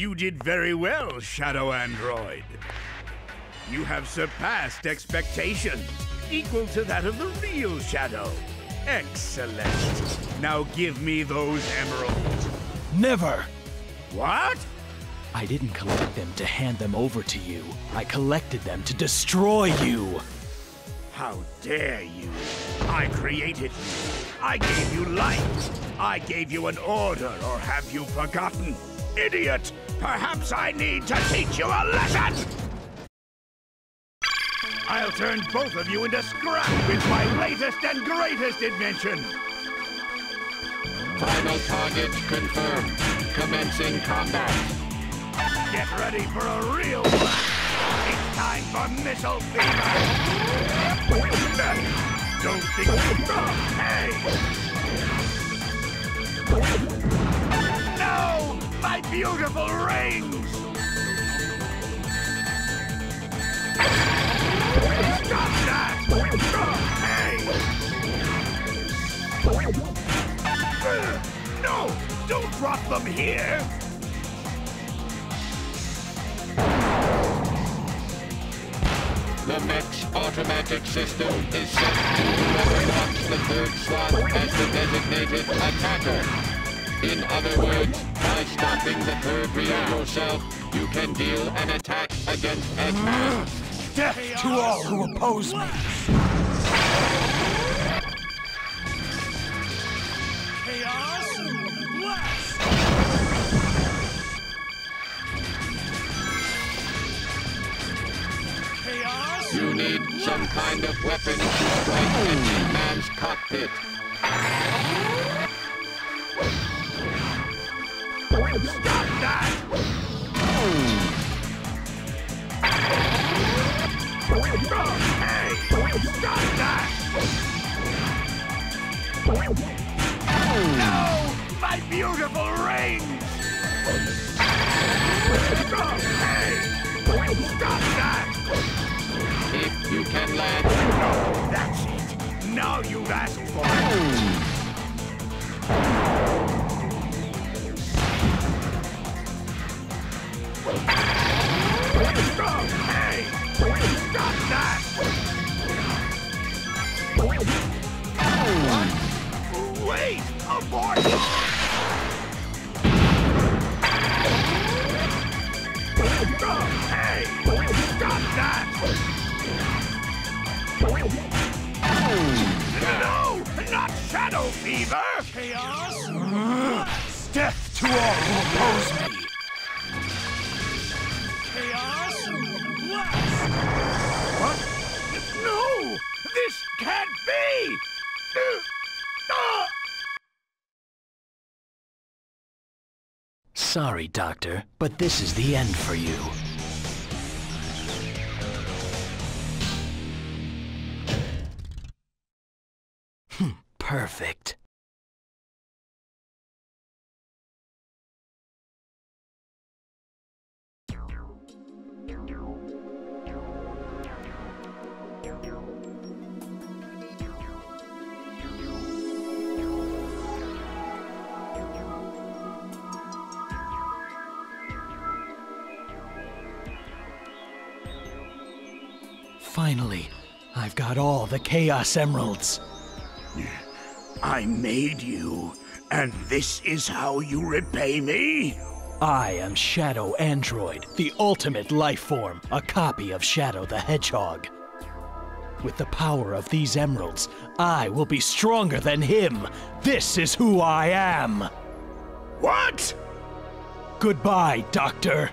You did very well, Shadow Android. You have surpassed expectations, equal to that of the real Shadow. Excellent. Now give me those emeralds. Never! What? I didn't collect them to hand them over to you. I collected them to destroy you. How dare you? I created you. I gave you life. I gave you an order, or have you forgotten? Idiot! Perhaps I need to teach you a lesson! I'll turn both of you into scrap with my latest and greatest invention! Final target confirmed. Commencing combat. Get ready for a real blast! It's time for missile fever! Don't think you're wrong, hey! No! My beautiful rings! Stop that! Hey! No! Don't drop them here! The mech's automatic system is set to whoever marks the third slot as the designated attacker. In other words, by stopping the third rear yourself, you can deal an attack against Eggman. Death to all who oppose me! Chaos Blast! You need some kind of weapon to strike Eggman's man's cockpit. Stop that! Hey! Stop that! No! My beautiful rings! Hey! Stop that! If you can land... No, that's it. Now you've asked for it. Stop! Hey! Stop that! What? Wait! Abort! Stop! Hey! Stop that! No! Not Shadow Fever! Chaos! Death to all who oppose me! Chaos! What? No! This can't be! Sorry, Doctor, but this is the end for you. Perfect. Finally, I've got all the Chaos Emeralds. I made you, and this is how you repay me? I am Shadow Android, the ultimate life form, a copy of Shadow the Hedgehog. With the power of these emeralds, I will be stronger than him. This is who I am. What? Goodbye, Doctor.